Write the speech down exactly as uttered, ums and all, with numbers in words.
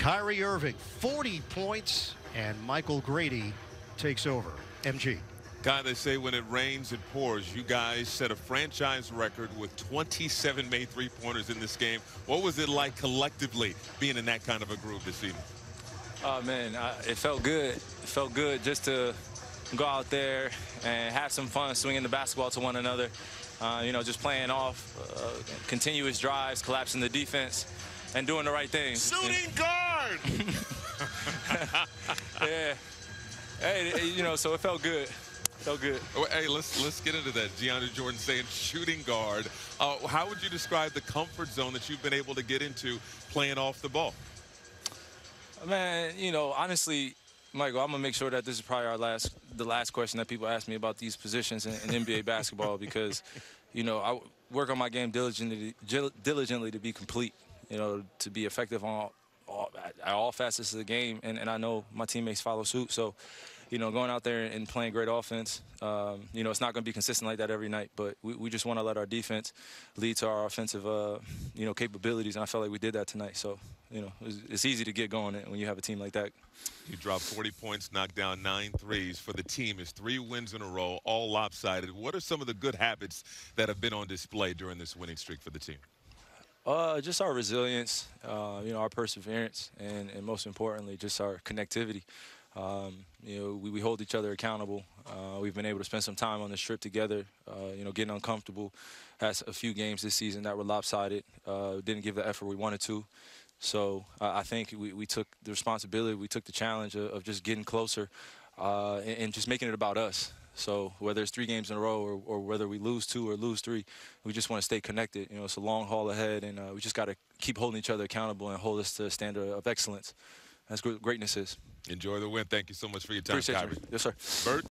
Kyrie Irving, forty points, and Michael Grady takes over. M G. God, they say when it rains, it pours. You guys set a franchise record with twenty-seven made three-pointers in this game. What was it like collectively being in that kind of a groove this evening? Oh, man, I, it felt good. It felt good just to go out there and have some fun swinging the basketball to one another. Uh, you know, just playing off uh, continuous drives, collapsing the defense, and doing the right thing. Shooting guard! Yeah. Hey, you know, so it felt good. So good. Hey, let's let's get into that. DeAndre Jordan saying shooting guard. Uh, how would you describe the comfort zone that you've been able to get into playing off the ball? Man, you know, honestly, Michael, I'm gonna make sure that this is probably our last, the last question that people ask me about these positions in, in N B A basketball, because, you know, I work on my game diligently, diligently to be complete. You know, to be effective on all, all, all facets of the game, and and I know my teammates follow suit. So, you know, going out there and playing great offense, um, you know, it's not going to be consistent like that every night, but we, we just want to let our defense lead to our offensive, uh, you know, capabilities, and I felt like we did that tonight. So, you know, it's, it's easy to get going when you have a team like that. You dropped forty points, knocked down nine threes for the team. It's three wins in a row, all lopsided. What are some of the good habits that have been on display during this winning streak for the team? Uh, just our resilience, uh, you know, our perseverance, and, and most importantly, just our connectivity. Um, you know, we, we hold each other accountable. Uh, we've been able to spend some time on this trip together, uh, you know, getting uncomfortable. Had a few games this season that were lopsided, uh, didn't give the effort we wanted to. So uh, I think we, we took the responsibility, we took the challenge of, of just getting closer uh, and, and just making it about us. So whether it's three games in a row or, or whether we lose two or lose three, we just want to stay connected. You know, it's a long haul ahead, and uh, we just got to keep holding each other accountable and hold us to a standard of excellence. That's what greatness is. Enjoy the win. Thank you so much for your time, Kyrie. Yes, sir. Bert?